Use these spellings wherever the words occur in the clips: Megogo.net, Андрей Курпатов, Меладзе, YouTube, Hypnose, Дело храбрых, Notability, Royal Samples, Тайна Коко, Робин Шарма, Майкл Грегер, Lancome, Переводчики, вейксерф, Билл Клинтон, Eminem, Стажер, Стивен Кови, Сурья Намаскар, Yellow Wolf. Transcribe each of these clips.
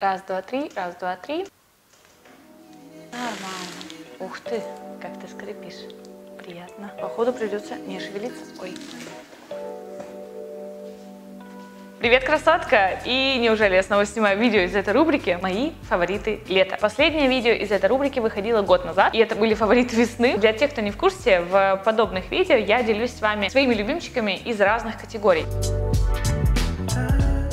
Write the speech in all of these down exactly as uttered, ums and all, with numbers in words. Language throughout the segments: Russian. Раз, два, три, раз, два, три. Нормально. Ух ты, как ты скрипишь. Приятно. Походу придется не шевелиться. Ой. Привет, красотка! И неужели я снова снимаю видео из этой рубрики «Мои фавориты лета». Последнее видео из этой рубрики выходило год назад, и это были фавориты весны. Для тех, кто не в курсе, в подобных видео я делюсь с вами своими любимчиками из разных категорий.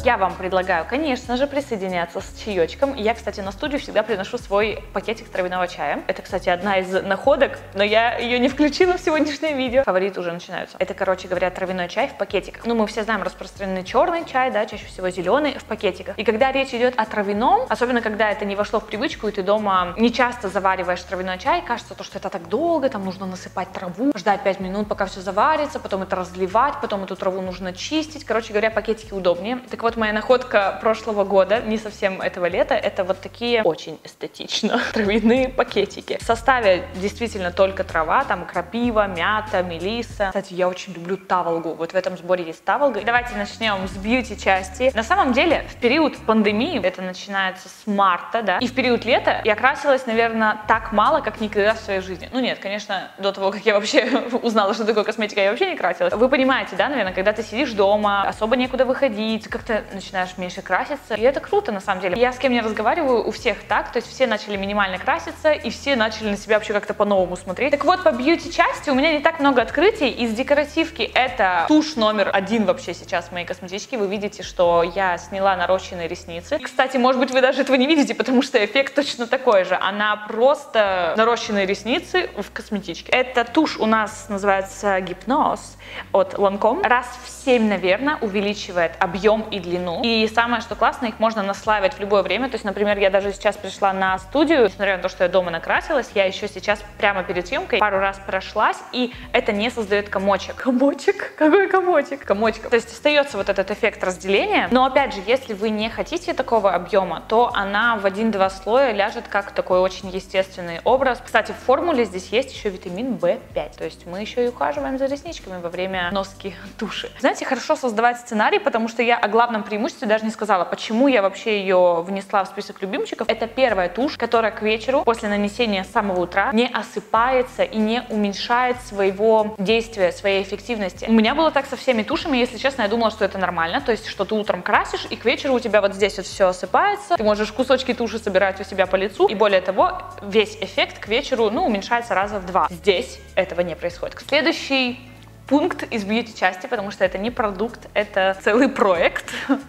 Я вам предлагаю, конечно же, присоединяться с чаечком. Я, кстати, на студию всегда приношу свой пакетик травяного чая. Это, кстати, одна из находок, но я ее не включила в сегодняшнее видео. Фавориты уже начинаются. Это, короче говоря, травяной чай в пакетиках. Ну, мы все знаем, распространенный черный чай, да, чаще всего зеленый в пакетиках. И когда речь идет о травяном, особенно когда это не вошло в привычку, и ты дома не часто завариваешь травяной чай, кажется, то, что это так долго, там нужно насыпать траву, ждать пять минут, пока все заварится, потом это разливать, потом эту траву нужно чистить. Короче говоря, пакетики удобнее. Так вот, моя находка прошлого года, не совсем этого лета, это вот такие очень эстетично травяные пакетики. В составе действительно только трава, там крапива, мята, мелиса. Кстати, я очень люблю таволгу, вот в этом сборе есть таволга. Давайте начнем с бьюти-части. На самом деле, в период пандемии, это начинается с марта, да, и в период лета я красилась, наверное, так мало, как никогда в своей жизни. Ну нет, конечно, до того, как я вообще узнала, что такое косметика, я вообще не красилась. Вы понимаете, да, наверное, когда ты сидишь дома, особо некуда выходить, как-то начинаешь меньше краситься, и это круто на самом деле. Я с кем не разговариваю, у всех так, то есть все начали минимально краситься, и все начали на себя вообще как-то по-новому смотреть. Так вот, по бьюти-части у меня не так много открытий. Из декоративки это тушь номер один вообще сейчас в моей косметичке. Вы видите, что я сняла нарощенные ресницы. И, кстати, может быть, вы даже этого не видите, потому что эффект точно такой же. Она просто нарощенные ресницы в косметичке. Эта тушь у нас называется Hypnose от Lancome. Раз в семь, наверное, увеличивает объем и длину. И самое, что классно, их можно наслаивать в любое время. То есть, например, я даже сейчас пришла на студию, несмотря на то, что я дома накрасилась, я еще сейчас прямо перед съемкой пару раз прошлась, и это не создает комочек. Комочек? Какой комочек? Комочек. То есть остается вот этот эффект разделения. Но опять же, если вы не хотите такого объема, то она в один-два слоя ляжет как такой очень естественный образ. Кстати, в формуле здесь есть еще витамин бэ пять. То есть мы еще и ухаживаем за ресничками во время носки туши. Знаете, хорошо создавать сценарий, потому что я о главном преимуществе даже не сказала, почему я вообще ее внесла в список любимчиков. Это первая тушь, которая к вечеру после нанесения с самого утра не осыпается и не уменьшает своего действия, своей эффективности. У меня было так со всеми тушами, если честно, я думала, что это нормально, то есть, что ты утром красишь, и к вечеру у тебя вот здесь вот все осыпается, ты можешь кусочки туши собирать у себя по лицу, и более того, весь эффект к вечеру, ну, уменьшается раза в два. Здесь этого не происходит. Следующий пункт из бьюти-части, потому что это не продукт, это целый проект,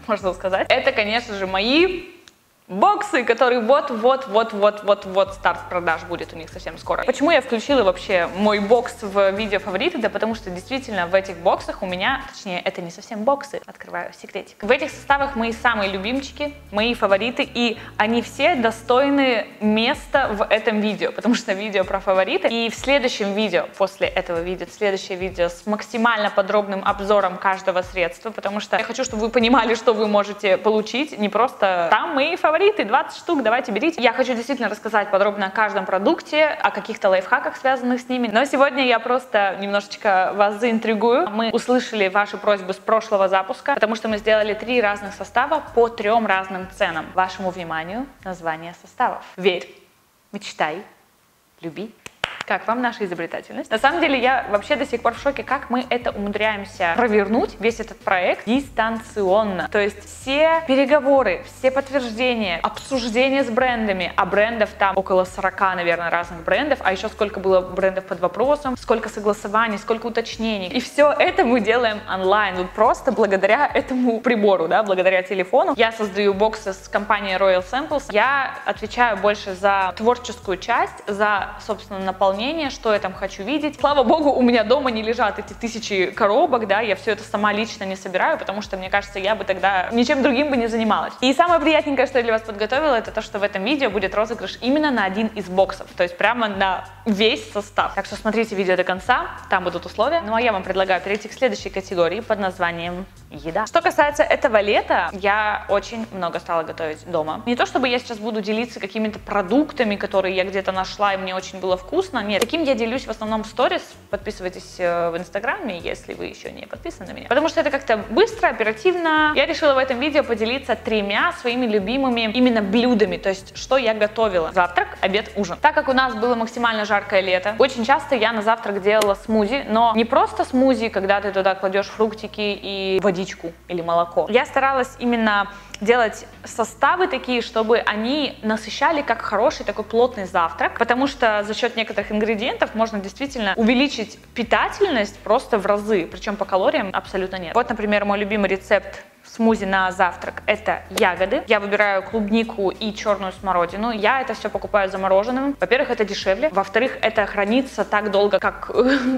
можно сказать. Это, конечно же, мои боксы, которые вот-вот-вот-вот-вот-вот старт продаж будет у них совсем скоро. Почему я включила вообще мой бокс в видео фавориты? Да потому что действительно в этих боксах у меня, точнее, это не совсем боксы, открываю секретик. В этих составах мои самые любимчики, мои фавориты, и они все достойны места в этом видео, потому что видео про фавориты. И в следующем видео, после этого видео, следующее видео с максимально подробным обзором каждого средства, потому что я хочу, чтобы вы понимали, что вы можете получить, не просто там мои фавориты, двадцать штук, давайте берите. Я хочу действительно рассказать подробно о каждом продукте, о каких-то лайфхаках, связанных с ними. Но сегодня я просто немножечко вас заинтригую. Мы услышали ваши просьбы с прошлого запуска, потому что мы сделали три разных состава по трем разным ценам. Вашему вниманию название составов. Верь, мечтай, люби. Как вам наша изобретательность? На самом деле, я вообще до сих пор в шоке, как мы это умудряемся провернуть, весь этот проект дистанционно. То есть все переговоры, все подтверждения, обсуждения с брендами, а брендов там около сорока, наверное, разных брендов, а еще сколько было брендов под вопросом, сколько согласований, сколько уточнений. И все это мы делаем онлайн, вот просто благодаря этому прибору, да, благодаря телефону. Я создаю боксы с компанией Royal Samples. Я отвечаю больше за творческую часть, за, собственно, наполнение, что я там хочу видеть. Слава богу, у меня дома не лежат эти тысячи коробок, да, я все это сама лично не собираю, потому что, мне кажется, я бы тогда ничем другим бы не занималась. И самое приятненькое, что я для вас подготовила, это то, что в этом видео будет розыгрыш именно на один из боксов, то есть прямо на весь состав. Так что смотрите видео до конца, там будут условия. Ну а я вам предлагаю перейти к следующей категории под названием еда. Что касается этого лета, я очень много стала готовить дома. Не то чтобы я сейчас буду делиться какими-то продуктами, которые я где-то нашла и мне очень было вкусно. Нет, таким я делюсь в основном в сторис. Подписывайтесь в инстаграме, если вы еще не подписаны на меня. Потому что это как-то быстро, оперативно. Я решила в этом видео поделиться тремя своими любимыми именно блюдами. То есть, что я готовила. Завтрак, обед, ужин. Так как у нас было максимально жаркое лето, очень часто я на завтрак делала смузи. Но не просто смузи, когда ты туда кладешь фруктики и водичку или молоко. Я старалась именно делать составы такие, чтобы они насыщали как хороший такой плотный завтрак, потому что за счет некоторых ингредиентов можно действительно увеличить питательность просто в разы, причем по калориям абсолютно нет. Вот, например, мой любимый рецепт смузи на завтрак – это ягоды. Я выбираю клубнику и черную смородину. Я это все покупаю замороженным. Во-первых, это дешевле. Во-вторых, это хранится так долго, как,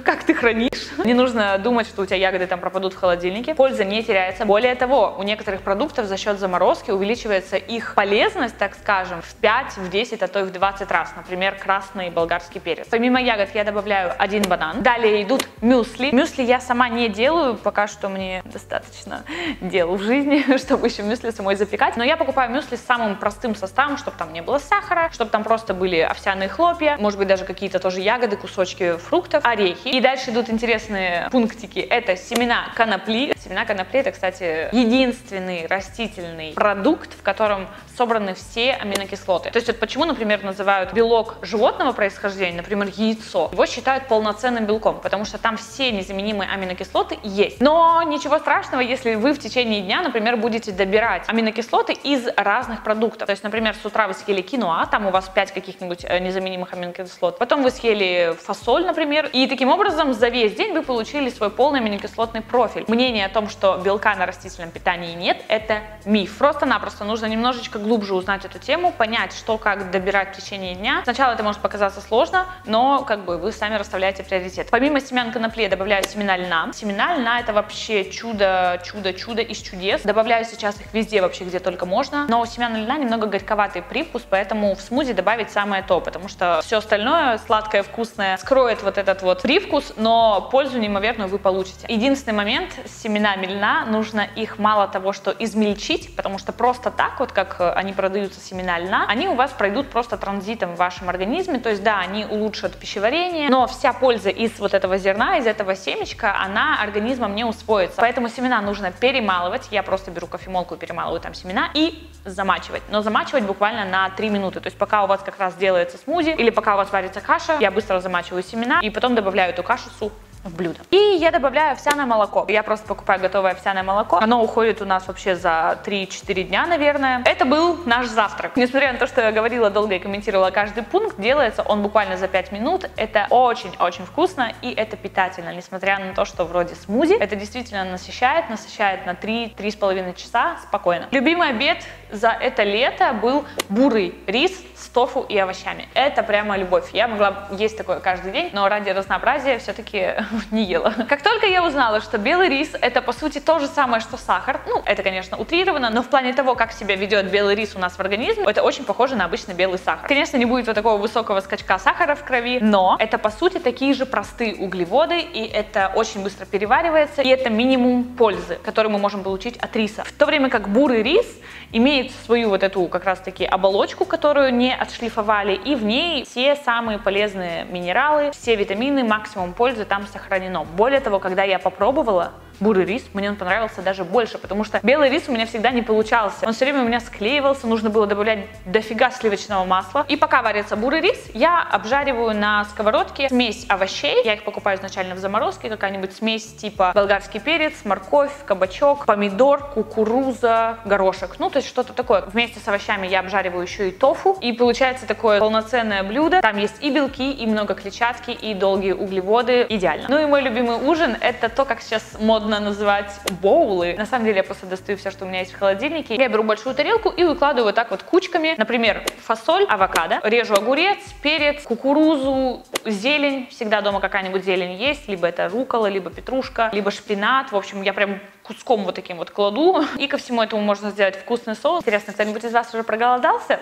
как ты хранишь. Не нужно думать, что у тебя ягоды там пропадут в холодильнике. Польза не теряется. Более того, у некоторых продуктов за счет заморозки увеличивается их полезность, так скажем, в пять, в десять, а то и в двадцать раз. Например, красный болгарский перец. Помимо ягод я добавляю один банан. Далее идут мюсли. Мюсли я сама не делаю, пока что мне достаточно дел в жизни, чтобы еще мюсли самой запекать. Но я покупаю мюсли с самым простым составом, чтобы там не было сахара, чтобы там просто были овсяные хлопья, может быть, даже какие-то тоже ягоды, кусочки фруктов, орехи. И дальше идут интересные пунктики. Это семена конопли. Семена конопли — это, кстати, единственный растительный продукт, в котором собраны все аминокислоты. То есть вот почему, например, называют белок животного происхождения, например, яйцо. Его считают полноценным белком, потому что там все незаменимые аминокислоты есть. Но ничего страшного, если вы в течение дня, например, будете добирать аминокислоты из разных продуктов. То есть, например, с утра вы съели киноа, там у вас пять каких-нибудь незаменимых аминокислот. Потом вы съели фасоль, например. И таким образом за весь день вы получили свой полный аминокислотный профиль. Мнение о том, что белка на растительном питании нет, это миф. Просто-напросто нужно немножечко глубже узнать эту тему, понять, что как добирать в течение дня. Сначала это может показаться сложно, но как бы вы сами расставляете приоритет. Помимо семян конопли я добавляю семена льна. Семена льна — это вообще чудо, чудо, чудо из чудес. Добавляю сейчас их везде вообще, где только можно. Но у семян льна немного горьковатый привкус, поэтому в смузи добавить самое то, потому что все остальное, сладкое, вкусное, скроет вот этот вот привкус, но пользу неимоверную вы получите. Единственный момент с семенами льна: нужно их мало того, что измельчить, потому что просто так, вот как они продаются, семена льна, они у вас пройдут просто транзитом в вашем организме. То есть да, они улучшат пищеварение, но вся польза из вот этого зерна, из этого семечка, она организмом не усвоится. Поэтому семена нужно перемалывать. Я просто беру кофемолку и перемалываю там семена и замачивать. Но замачивать буквально на три минуты. То есть пока у вас как раз делается смузи или пока у вас варится каша, я быстро замачиваю семена и потом добавляю эту кашу суп в блюдо. И я добавляю овсяное молоко. Я просто покупаю готовое овсяное молоко. Оно уходит у нас вообще за три-четыре дня, наверное. Это был наш завтрак. Несмотря на то, что я говорила долго и комментировала каждый пункт, делается он буквально за пять минут. Это очень-очень вкусно и это питательно. Несмотря на то, что вроде смузи, это действительно насыщает, насыщает на три-три с половиной часа спокойно. Любимый обед за это лето был бурый рис с тофу и овощами. Это прямо любовь. Я могла есть такое каждый день, но ради разнообразия все-таки не ела. Как только я узнала, что белый рис — это по сути то же самое, что сахар, ну это, конечно, утрировано, но в плане того, как себя ведет белый рис у нас в организме, это очень похоже на обычный белый сахар. Конечно, не будет вот такого высокого скачка сахара в крови, но это по сути такие же простые углеводы, и это очень быстро переваривается, и это минимум пользы, который мы можем получить от риса. В то время как бурый рис имеет свою вот эту как раз таки оболочку, которую не отшлифовали, и в ней все самые полезные минералы, все витамины, максимум пользы там сохраняются. Хранено. Более того, когда я попробовала бурый рис, мне он понравился даже больше, потому что белый рис у меня всегда не получался. Он все время у меня склеивался, нужно было добавлять дофига сливочного масла. И пока варится бурый рис, я обжариваю на сковородке смесь овощей. Я их покупаю изначально в заморозке. Какая-нибудь смесь типа болгарский перец, морковь, кабачок, помидор, кукуруза, горошек. Ну, то есть что-то такое. Вместе с овощами я обжариваю еще и тофу. И получается такое полноценное блюдо. Там есть и белки, и много клетчатки, и долгие углеводы. Идеально. Ну и мой любимый ужин — это то, как сейчас модно называть, боулы. На самом деле я просто достаю все, что у меня есть в холодильнике. Я беру большую тарелку и выкладываю вот так вот кучками. Например, фасоль, авокадо. Режу огурец, перец, кукурузу, зелень. Всегда дома какая-нибудь зелень есть. Либо это руккола, либо петрушка, либо шпинат. В общем, я прям куском вот таким вот кладу. И ко всему этому можно сделать вкусный соус. Интересно, кто-нибудь из вас уже проголодался,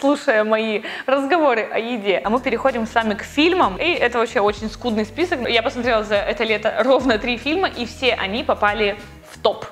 слушая мои разговоры о еде? А мы переходим с вами к фильмам. И это вообще очень скудный список. Я посмотрела за это лето ровно три фильма, и все они попали в топ.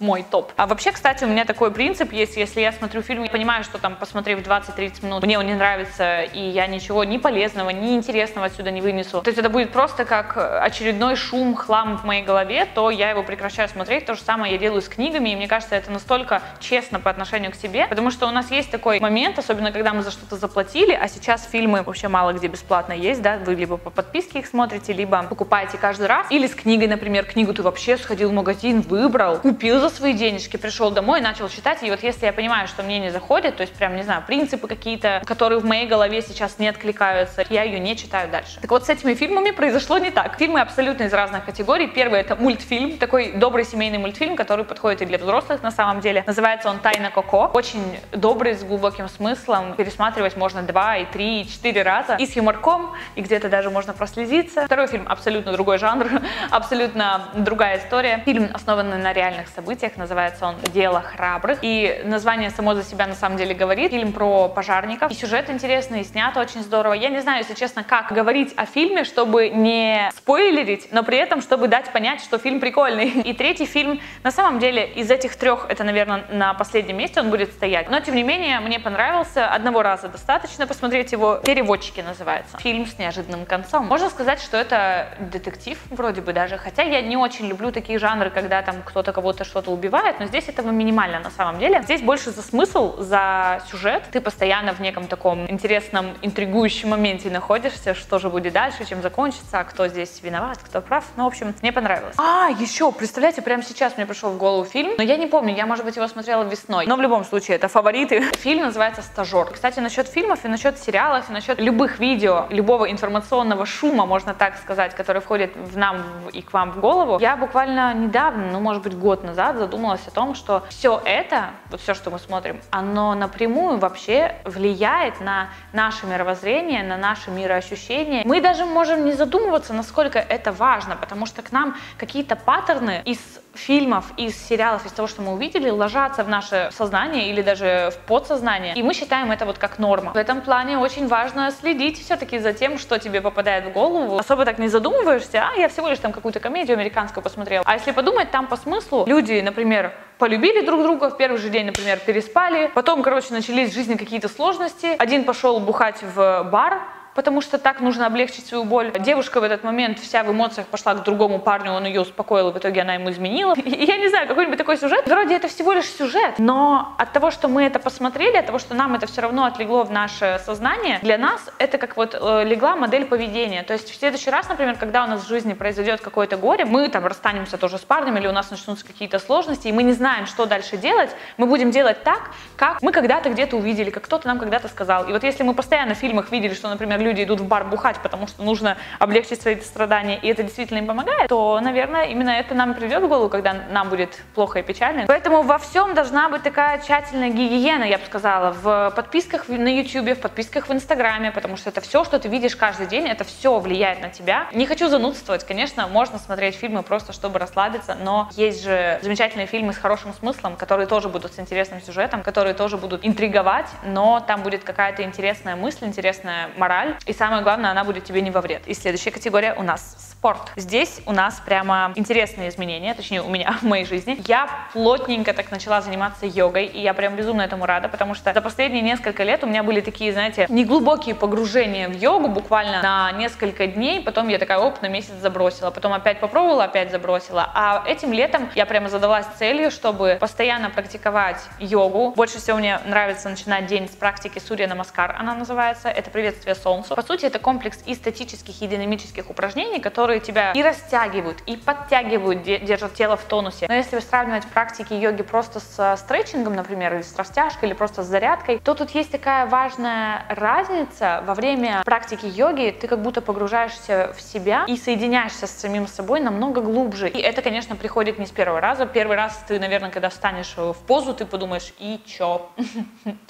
Мой топ. А вообще, кстати, у меня такой принцип есть: если я смотрю фильм и понимаю, что там, посмотрев двадцать-тридцать минут, мне он не нравится, и я ничего ни полезного, ни интересного отсюда не вынесу, то есть это будет просто как очередной шум, хлам в моей голове, то я его прекращаю смотреть. То же самое я делаю с книгами, и мне кажется, это настолько честно по отношению к себе, потому что у нас есть такой момент, особенно когда мы за что-то заплатили, а сейчас фильмы вообще мало где бесплатно есть, да, вы либо по подписке их смотрите, либо покупаете каждый раз, или с книгой, например, книгу ты вообще сходил в магазин, выбрал, купил за свои денежки, пришел домой, начал читать, и вот если я понимаю, что мне не заходит, то есть прям, не знаю, принципы какие-то, которые в моей голове сейчас не откликаются, я ее не читаю дальше. Так вот, с этими фильмами произошло не так. Фильмы абсолютно из разных категорий. Первый — это мультфильм, такой добрый семейный мультфильм, который подходит и для взрослых на самом деле. Называется он «Тайна Коко». Очень добрый, с глубоким смыслом. Пересматривать можно два, и три, и четыре раза. И с юморком, и где-то даже можно прослезиться. Второй фильм — абсолютно другой жанр, абсолютно другая история. Фильм, основанный на реальных событиях. Называется он «Дело храбрых». И название само за себя на самом деле говорит. Фильм про пожарников. И сюжет интересный, и снято очень здорово. Я не знаю, если честно, как говорить о фильме, чтобы не спойлерить, но при этом, чтобы дать понять, что фильм прикольный. И третий фильм, на самом деле, из этих трех, это, наверное, на последнем месте он будет стоять. Но, тем не менее, мне понравился. Одного раза достаточно посмотреть его. «Переводчики» называется. Фильм с неожиданным концом. Можно сказать, что это детектив вроде бы даже. Хотя я не очень люблю такие жанры, когда там кто-то кого-то что-то убивает, но здесь этого минимально на самом деле. Здесь больше за смысл, за сюжет. Ты постоянно в неком таком интересном, интригующем моменте находишься, что же будет дальше, чем закончится, кто здесь виноват, кто прав. Ну, в общем, мне понравилось. А, еще, представляете, прямо сейчас мне пришел в голову фильм, но я не помню, я, может быть, его смотрела весной, но в любом случае, это фавориты. Фильм называется «Стажер». Кстати, насчет фильмов и насчет сериалов, и насчет любых видео, любого информационного шума, можно так сказать, который входит в нам и к вам в голову, я буквально недавно, ну, может быть, год назад, задумалась о том, что все это, вот все, что мы смотрим, оно напрямую вообще влияет на наше мировоззрение, на наше мироощущение. Мы даже можем не задумываться, насколько это важно, потому что к нам какие-то паттерны из фильмов, из сериалов, из того, что мы увидели, ложатся в наше сознание или даже в подсознание, и мы считаем это вот как норма. В этом плане очень важно следить все-таки за тем, что тебе попадает в голову. Особо так не задумываешься, а я всего лишь там какую-то комедию американскую посмотрела. А если подумать, там по смыслу люди, например, полюбили друг друга, в первый же день, например, переспали, потом, короче, начались в жизни какие-то сложности, один пошел бухать в бар, потому что так нужно облегчить свою боль. Девушка в этот момент вся в эмоциях пошла к другому парню, он ее успокоил, и в итоге она ему изменила. И я не знаю, какой-нибудь такой сюжет. Вроде это всего лишь сюжет, но от того, что мы это посмотрели, от того, что нам это все равно отлегло в наше сознание, для нас это как вот э, легла модель поведения. То есть в следующий раз, например, когда у нас в жизни произойдет какое-то горе, мы там расстанемся тоже с парнем, или у нас начнутся какие-то сложности, и мы не знаем, что дальше делать, мы будем делать так, как мы когда-то где-то увидели, как кто-то нам когда-то сказал. И вот если мы постоянно в фильмах видели, что, например, люди идут в бар бухать, потому что нужно облегчить свои страдания, и это действительно им помогает, то, наверное, именно это нам придет в голову, когда нам будет плохо и печально. Поэтому во всем должна быть такая тщательная гигиена, я бы сказала, в подписках на ютубе, в подписках в инстаграме, потому что это все, что ты видишь каждый день, это все влияет на тебя. Не хочу занудствовать, конечно, можно смотреть фильмы просто, чтобы расслабиться, но есть же замечательные фильмы с хорошим смыслом, которые тоже будут с интересным сюжетом, которые тоже будут интриговать, но там будет какая-то интересная мысль, интересная мораль, и самое главное, она будет тебе не во вред. И следующая категория у нас спорт. Здесь у нас прямо интересные изменения, точнее у меня, в моей жизни. Я плотненько так начала заниматься йогой, и я прям безумно этому рада, потому что за последние несколько лет у меня были такие, знаете, неглубокие погружения в йогу, буквально на несколько дней, потом я такая, оп, на месяц забросила, потом опять попробовала, опять забросила. А этим летом я прямо задалась целью, чтобы постоянно практиковать йогу. Больше всего мне нравится начинать день с практики Сурья Намаскар, она называется, это приветствие солнца. По сути, это комплекс и статических, и динамических упражнений, которые тебя и растягивают, и подтягивают, держат тело в тонусе. Но если сравнивать практики йоги просто с стретчингом, например, или с растяжкой, или просто с зарядкой, то тут есть такая важная разница. Во время практики йоги ты как будто погружаешься в себя и соединяешься с самим собой намного глубже. И это, конечно, приходит не с первого раза. Первый раз ты, наверное, когда встанешь в позу, ты подумаешь, и чё?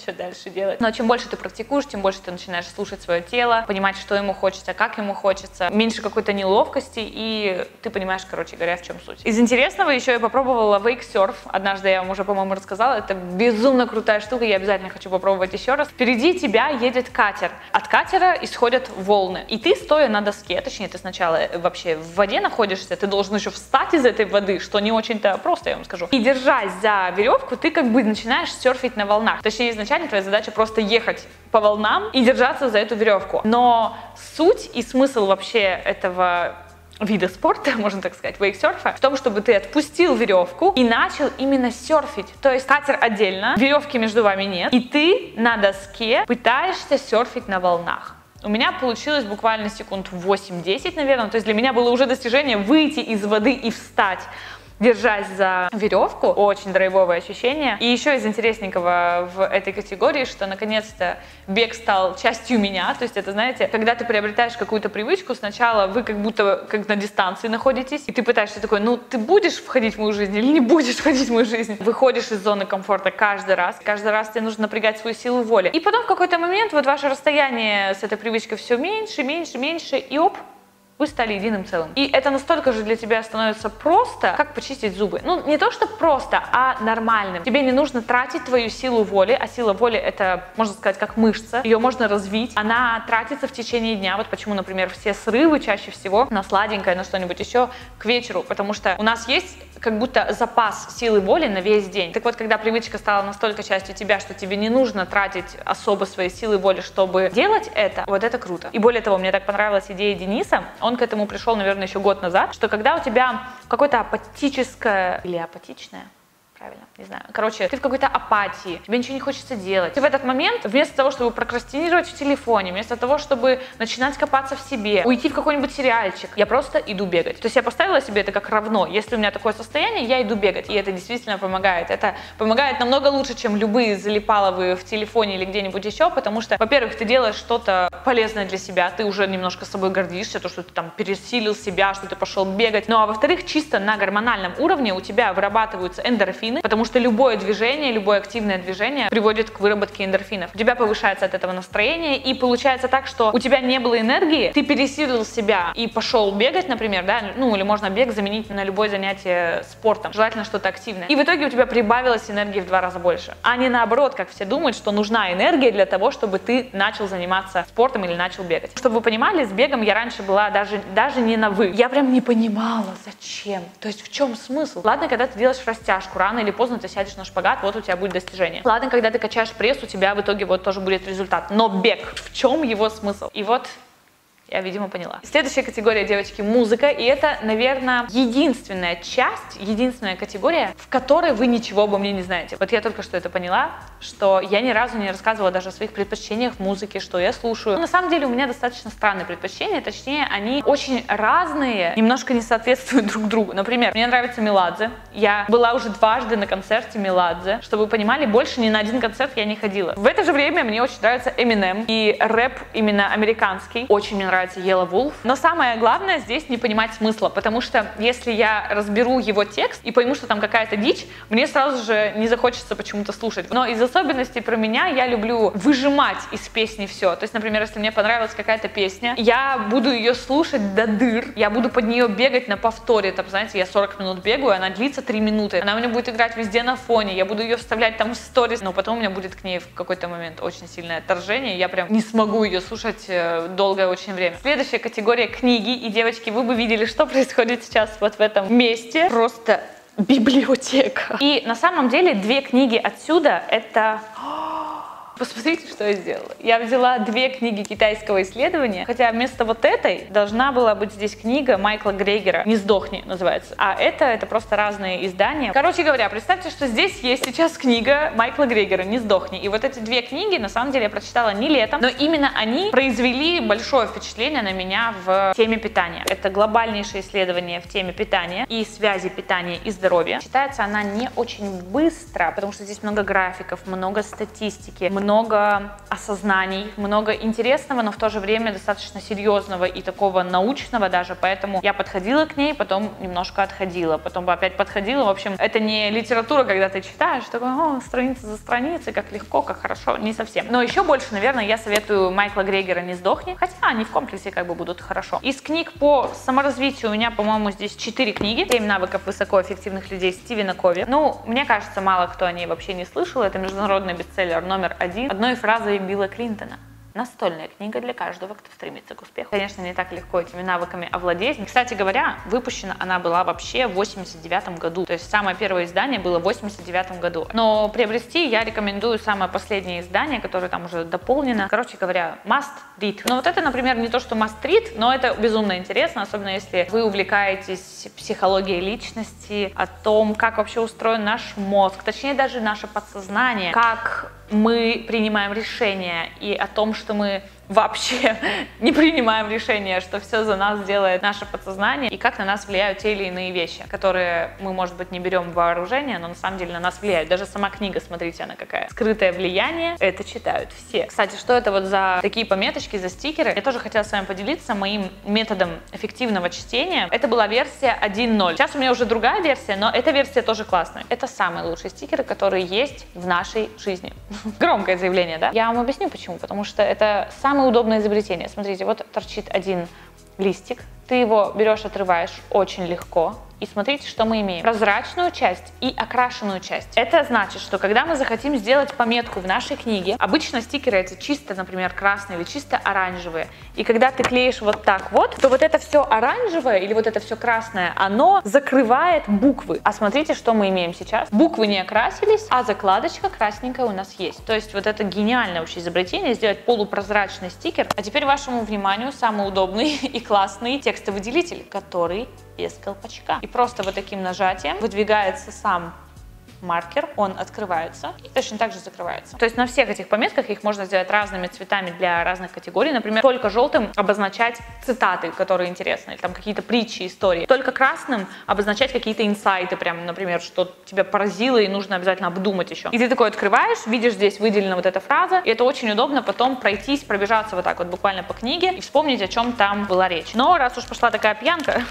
Чё дальше делать? Но чем больше ты практикуешь, тем больше ты начинаешь слушать свое тело, понимать, что ему хочется, как ему хочется, меньше какой-то неловкости ловкости, и ты понимаешь, короче говоря, в чем суть. Из интересного еще я попробовала вейксерф. Однажды я вам уже, по-моему, рассказала. Это безумно крутая штука, я обязательно хочу попробовать еще раз. Впереди тебя едет катер. От катера исходят волны. И ты, стоя на доске, точнее, ты сначала вообще в воде находишься, ты должен еще встать из этой воды, что не очень-то просто, я вам скажу. И держась за веревку, ты как бы начинаешь серфить на волнах. Точнее, изначально твоя задача просто ехать по волнам и держаться за эту веревку. Но суть и смысл вообще этого вида спорта, можно так сказать, вейксерфа, в том, чтобы ты отпустил веревку и начал именно серфить. То есть катер отдельно, веревки между вами нет, и ты на доске пытаешься серфить на волнах. У меня получилось буквально секунд восемь-десять, наверное, то есть для меня было уже достижение выйти из воды и встать, держась за веревку. Очень драйвовое ощущение. И еще из интересненького в этой категории, что наконец-то бег стал частью меня. То есть это, знаете, когда ты приобретаешь какую-то привычку, сначала вы как будто как на дистанции находитесь, и ты пытаешься такой, ну ты будешь входить в мою жизнь или не будешь входить в мою жизнь? Выходишь из зоны комфорта каждый раз. Каждый раз тебе нужно напрягать свою силу воли. И потом в какой-то момент вот ваше расстояние с этой привычкой все меньше, меньше, меньше, и оп, вы стали единым целым. И это настолько же для тебя становится просто, как почистить зубы. Ну, не то, что просто, а нормальным. Тебе не нужно тратить твою силу воли, а сила воли — это, можно сказать, как мышца. Ее можно развить. Она тратится в течение дня. Вот почему, например, все срывы чаще всего на сладенькое, на что-нибудь еще к вечеру. Потому что у нас есть как будто запас силы воли на весь день. Так вот, когда привычка стала настолько частью тебя, что тебе не нужно тратить особо свои силы воли, чтобы делать это, вот это круто. И более того, мне так понравилась идея Дениса. Он Он к этому пришел, наверное, еще год назад, что когда у тебя какое-то апатическое или апатичное, правильно, не знаю, короче, ты в какой-то апатии, тебе ничего не хочется делать. Ты в этот момент, вместо того, чтобы прокрастинировать в телефоне, вместо того, чтобы начинать копаться в себе, уйти в какой-нибудь сериальчик, я просто иду бегать. То есть я поставила себе это как равно. Если у меня такое состояние, я иду бегать. И это действительно помогает. Это помогает намного лучше, чем любые залипаловые в телефоне или где-нибудь еще, потому что, во-первых, ты делаешь что-то полезное для себя, ты уже немножко собой гордишься, то, что ты там пересилил себя, что ты пошел бегать. Ну а во-вторых, чисто на гормональном уровне у тебя вырабатываются эндорфины, потому что любое движение, любое активное движение приводит к выработке эндорфинов. У тебя повышается от этого настроение, и получается так, что у тебя не было энергии, ты пересилил себя и пошел бегать, например, да, ну или можно бег заменить на любое занятие спортом, желательно что-то активное. И в итоге у тебя прибавилась энергии в два раза больше, а не наоборот, как все думают, что нужна энергия для того, чтобы ты начал заниматься спортом или начал бегать. Чтобы вы понимали, с бегом я раньше была даже, даже не на «вы». Я прям не понимала, зачем, то есть в чем смысл. Ладно, когда ты делаешь растяжку, рано или поздно ты сядешь на шпагат, вот у тебя будет достижение. Ладно, когда ты качаешь пресс, у тебя в итоге вот тоже будет результат. Но бег, в чем его смысл? И вот я, видимо, поняла. Следующая категория, девочки, музыка. И это, наверное, единственная часть, единственная категория, в которой вы ничего обо мне не знаете. Вот я только что это поняла, что я ни разу не рассказывала даже о своих предпочтениях в музыке, что я слушаю. Но на самом деле у меня достаточно странные предпочтения, точнее, они очень разные, немножко не соответствуют друг другу. Например, мне нравится Меладзе. Я была уже дважды на концерте Меладзе. Чтобы вы понимали, больше ни на один концерт я не ходила. В это же время мне очень нравится Eminem и рэп именно американский. Очень мне нравится Yellow Wolf. Но самое главное здесь не понимать смысла, потому что если я разберу его текст и пойму, что там какая-то дичь, мне сразу же не захочется почему-то слушать. Но из особенностей про меня, я люблю выжимать из песни все. То есть, например, если мне понравилась какая-то песня, я буду ее слушать до дыр, я буду под нее бегать на повторе. Там, знаете, я сорок минут бегаю, она длится три минуты, она у меня будет играть везде на фоне, я буду ее вставлять там в сторис, но потом у меня будет к ней в какой-то момент очень сильное отторжение, я прям не смогу ее слушать долгое очень время. Следующая категория — книги. И, девочки, вы бы видели, что происходит сейчас вот в этом месте. Просто библиотека. И на самом деле две книги отсюда — это... Посмотрите, что я сделала. Я взяла две книги китайского исследования, хотя вместо вот этой должна была быть здесь книга Майкла Грегера «Не сдохни» называется. А это, это просто разные издания. Короче говоря, представьте, что здесь есть сейчас книга Майкла Грегера «Не сдохни». И вот эти две книги, на самом деле, я прочитала не летом, но именно они произвели большое впечатление на меня в теме питания. Это глобальнейшее исследование в теме питания и связи питания и здоровья. Читается она не очень быстро, потому что здесь много графиков, много статистики, много много осознаний, много интересного, но в то же время достаточно серьезного и такого научного даже, поэтому я подходила к ней, потом немножко отходила, потом опять подходила, в общем, это не литература, когда ты читаешь, такой, о, страница за страницей, как легко, как хорошо, не совсем. Но еще больше, наверное, я советую Майкла Грегера «Не сдохни», хотя они в комплексе как бы будут хорошо. Из книг по саморазвитию у меня, по-моему, здесь четыре книги. «Семь навыков высокоэффективных людей» Стивена Кови. Ну, мне кажется, мало кто о ней вообще не слышал, это международный бестселлер номер один. Одной фразой Билла Клинтона. Настольная книга для каждого, кто стремится к успеху. Конечно, не так легко этими навыками овладеть. Кстати говоря, выпущена она была вообще в восемьдесят девятом году. То есть самое первое издание было в восемьдесят девятом году. Но приобрести я рекомендую самое последнее издание, которое там уже дополнено. Короче говоря, must read. Но вот это, например, не то, что must read, но это безумно интересно, особенно если вы увлекаетесь психологией личности, о том, как вообще устроен наш мозг, точнее даже наше подсознание, как мы принимаем решения и о том, что мы вообще не принимаем решения, что все за нас делает наше подсознание и как на нас влияют те или иные вещи, которые мы, может быть, не берем в вооружение, но на самом деле на нас влияют. Даже сама книга, смотрите, она какая. Скрытое влияние, это читают все. Кстати, что это вот за такие пометочки, за стикеры? Я тоже хотела с вами поделиться моим методом эффективного чтения. Это была версия один ноль. Сейчас у меня уже другая версия, но эта версия тоже классная. Это самые лучшие стикеры, которые есть в нашей жизни. Громкое заявление, да? Я вам объясню, почему. Потому что это самый удобное изобретение. Смотрите, вот торчит один листик, ты его берешь, отрываешь очень легко. И смотрите, что мы имеем. Прозрачную часть и окрашенную часть. Это значит, что когда мы захотим сделать пометку в нашей книге, обычно стикеры эти чисто, например, красные или чисто оранжевые. И когда ты клеишь вот так вот, то вот это все оранжевое или вот это все красное, оно закрывает буквы. А смотрите, что мы имеем сейчас. Буквы не окрасились, а закладочка красненькая у нас есть. То есть вот это гениальное вообще изобретение, сделать полупрозрачный стикер. А теперь вашему вниманию самый удобный и классный текстовыделитель, который без колпачка. И просто вот таким нажатием выдвигается сам маркер, он открывается и точно так же закрывается. То есть на всех этих пометках их можно сделать разными цветами для разных категорий. Например, только желтым обозначать цитаты, которые интересны, или там какие-то притчи, истории. Только красным обозначать какие-то инсайты, прям, например, что тебя поразило и нужно обязательно обдумать еще. И ты такой открываешь, видишь, здесь выделена вот эта фраза, и это очень удобно потом пройтись, пробежаться вот так вот буквально по книге и вспомнить, о чем там была речь. Но раз уж пошла такая пьянка,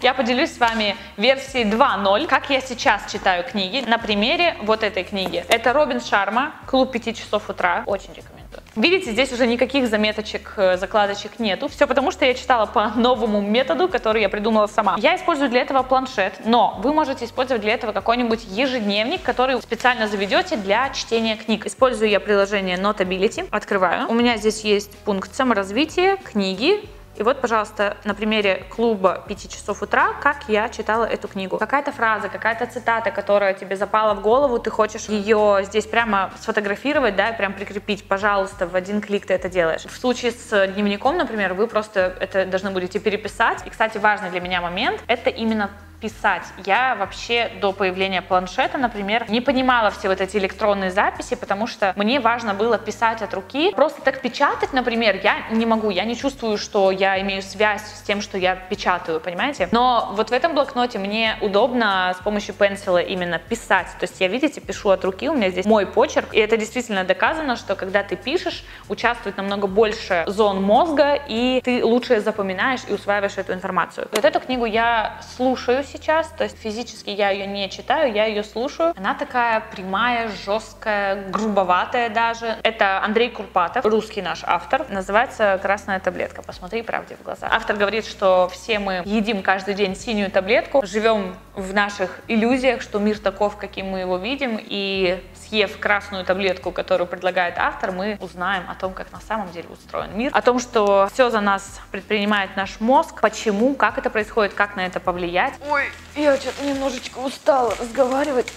я поделюсь с вами версией два ноль, как я сейчас читаю книги. На примере вот этой книги. Это Робин Шарма, «Клуб пяти часов утра». Очень рекомендую. Видите, здесь уже никаких заметочек, закладочек нету. Все потому, что я читала по новому методу, который я придумала сама. Я использую для этого планшет, но вы можете использовать для этого какой-нибудь ежедневник, который специально заведете для чтения книг. Использую я приложение Notability. Открываю. У меня здесь есть пункт «Саморазвитие», «Книги». И вот, пожалуйста, на примере клуба пяти часов утра, как я читала эту книгу. Какая-то фраза, какая-то цитата, которая тебе запала в голову, ты хочешь ее здесь прямо сфотографировать, да, и прям прикрепить. Пожалуйста, в один клик ты это делаешь. В случае с дневником, например, вы просто это должны будете переписать. И, кстати, важный для меня момент, это именно писать. Я вообще до появления планшета, например, не понимала все вот эти электронные записи, потому что мне важно было писать от руки. Просто так печатать, например, я не могу, я не чувствую, что я имею связь с тем, что я печатаю, понимаете? Но вот в этом блокноте мне удобно с помощью пенсила именно писать. То есть я, видите, пишу от руки, у меня здесь мой почерк, и это действительно доказано, что когда ты пишешь, участвует намного больше зон мозга, и ты лучше запоминаешь и усваиваешь эту информацию. Вот эту книгу я слушаю сейчас, то есть физически я ее не читаю, я ее слушаю. Она такая прямая, жесткая, грубоватая даже. Это Андрей Курпатов, русский наш автор. Называется «Красная таблетка». Посмотри правде в глаза. Автор говорит, что все мы едим каждый день синюю таблетку, живем в наших иллюзиях, что мир таков, каким мы его видим, и съев красную таблетку, которую предлагает автор, мы узнаем о том, как на самом деле устроен мир, о том, что все за нас предпринимает наш мозг, почему, как это происходит, как на это повлиять. Ой, я что-то немножечко устала разговаривать.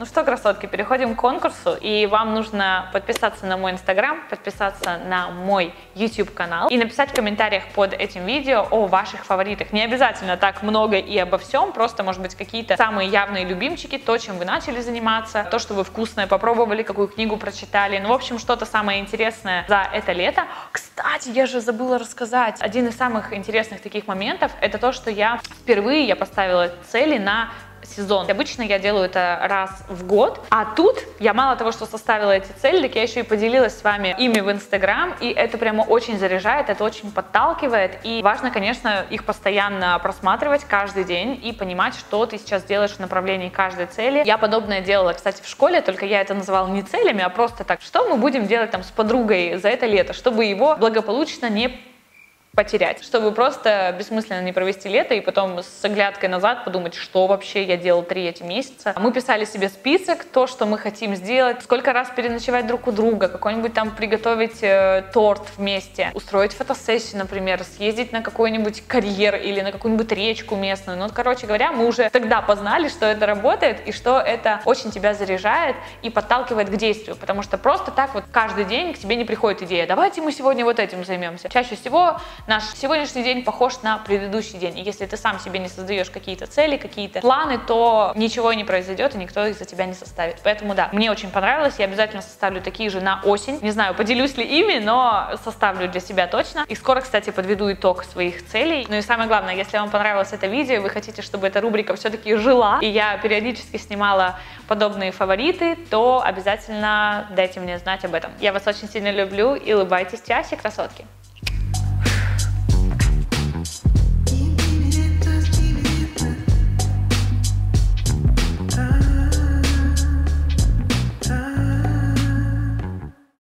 Ну что, красотки, переходим к конкурсу, и вам нужно подписаться на мой инстаграм, подписаться на мой YouTube канал и написать в комментариях под этим видео о ваших фаворитах. Не обязательно так много и обо всем, просто, может быть, какие-то самые явные любимчики, то, чем вы начали заниматься, то, что вы вкусное попробовали, какую книгу прочитали, ну, в общем, что-то самое интересное за это лето. Кстати, я же забыла рассказать, один из самых интересных таких моментов, это то, что я впервые я поставила цели на сезон. Обычно я делаю это раз в год, а тут я мало того, что составила эти цели, так я еще и поделилась с вами ими в Инстаграм, и это прямо очень заряжает, это очень подталкивает, и важно, конечно, их постоянно просматривать каждый день и понимать, что ты сейчас делаешь в направлении каждой цели. Я подобное делала, кстати, в школе, только я это называла не целями, а просто так, что мы будем делать там с подругой за это лето, чтобы его благополучно не потерять, чтобы просто бессмысленно не провести лето и потом с оглядкой назад подумать, что вообще я делал три эти месяца. Мы писали себе список, то, что мы хотим сделать, сколько раз переночевать друг у друга, какой-нибудь там приготовить э, торт вместе, устроить фотосессию, например, съездить на какой-нибудь карьер или на какую-нибудь речку местную. Ну, короче говоря, мы уже тогда познали, что это работает и что это очень тебя заряжает и подталкивает к действию, потому что просто так вот каждый день к тебе не приходит идея, давайте мы сегодня вот этим займемся. Чаще всего наш сегодняшний день похож на предыдущий день. И если ты сам себе не создаешь какие-то цели, какие-то планы, то ничего не произойдет, и никто их за тебя не составит. Поэтому да, мне очень понравилось. Я обязательно составлю такие же на осень. Не знаю, поделюсь ли ими, но составлю для себя точно. И скоро, кстати, подведу итог своих целей. Ну и самое главное, если вам понравилось это видео, вы хотите, чтобы эта рубрика все-таки жила, и я периодически снимала подобные фавориты, то обязательно дайте мне знать об этом. Я вас очень сильно люблю и улыбайтесь чаще, красотки!